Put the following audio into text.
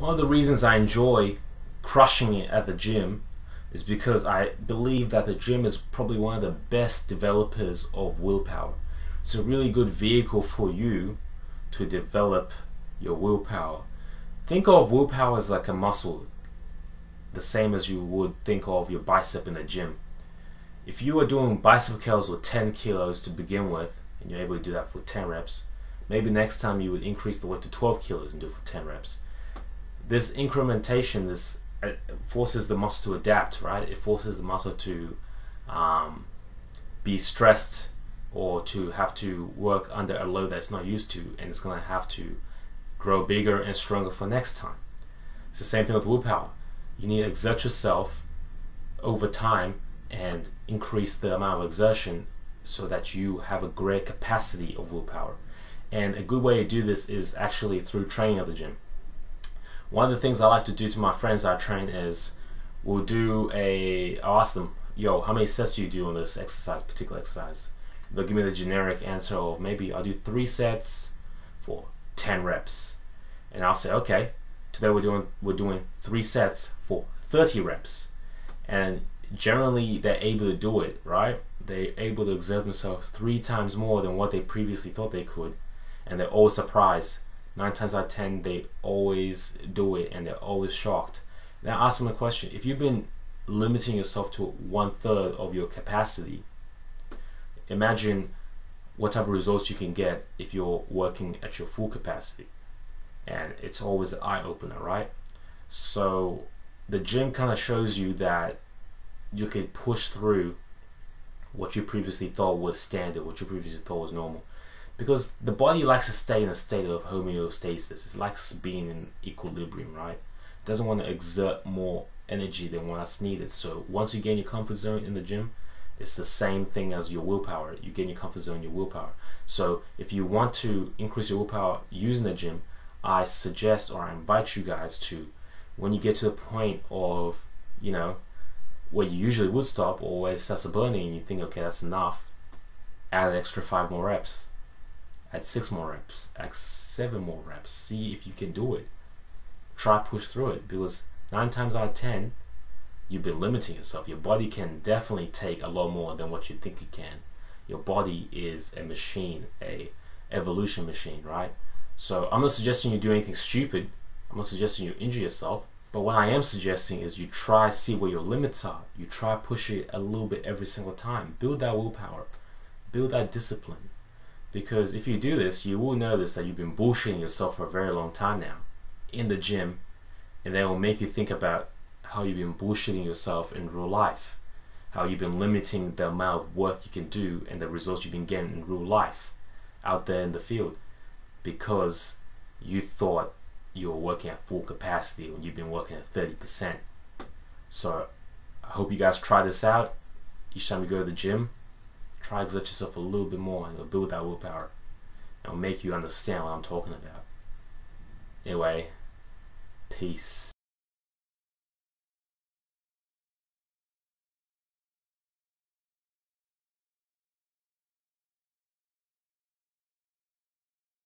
One of the reasons I enjoy crushing it at the gym is because I believe that the gym is probably one of the best developers of willpower. It's a really good vehicle for you to develop your willpower. Think of willpower as like a muscle, the same as you would think of your bicep in the gym. If you are doing bicep curls with 10 kilos to begin with, and you're able to do that for 10 reps, maybe next time you would increase the weight to 12 kilos and do it for 10 reps. This incrementation, this forces the muscle to adapt, right? It forces the muscle to be stressed or to have to work under a load that's not used to, and it's going to have to grow bigger and stronger for next time. It's the same thing with willpower. You need to exert yourself over time and increase the amount of exertion so that you have a great capacity of willpower. And a good way to do this is actually through training at the gym. One of the things I like to do to my friends that I train is I'll ask them, yo, how many sets do you do on this particular exercise? They'll give me the generic answer of maybe I'll do 3 sets for 10 reps. And I'll say, okay, today we're doing 3 sets for 30 reps. And generally they're able to do it, right? They're able to exert themselves 3 times more than what they previously thought they could. And they're always surprised. 9 times out of 10, they always do it and they're always shocked. Now ask them a question. If you've been limiting yourself to 1/3 of your capacity, imagine what type of results you can get if you're working at your full capacity. And it's always an eye-opener, right? So the gym kind of shows you that you could push through what you previously thought was standard, what you previously thought was normal. Because the body likes to stay in a state of homeostasis. It likes being in equilibrium, right? It doesn't want to exert more energy than what's needed. So once you gain your comfort zone in the gym, it's the same thing as your willpower. You gain your comfort zone, your willpower. So if you want to increase your willpower using the gym, I suggest, or I invite you guys to, when you get to the point of, you know, where you usually would stop or where it starts burning and you think, okay, that's enough, add an extra 5 more reps, add 6 more reps, add 7 more reps. See if you can do it. Try push through it, because 9 times out of 10, you've been limiting yourself. Your body can definitely take a lot more than what you think it can. Your body is a machine, a evolution machine, right? So I'm not suggesting you do anything stupid. I'm not suggesting you injure yourself. But what I am suggesting is you try to see where your limits are. You try push it a little bit every single time. Build that willpower. Build that discipline. Because if you do this, you will notice that you've been bullshitting yourself for a very long time now in the gym. And that will make you think about how you've been bullshitting yourself in real life. How you've been limiting the amount of work you can do and the results you've been getting in real life out there in the field. Because you thought you were working at full capacity when you've been working at 30%. So I hope you guys try this out. Each time you go to the gym, try to exert yourself a little bit more, and it'll build that willpower. It'll make you understand what I'm talking about. Anyway, peace.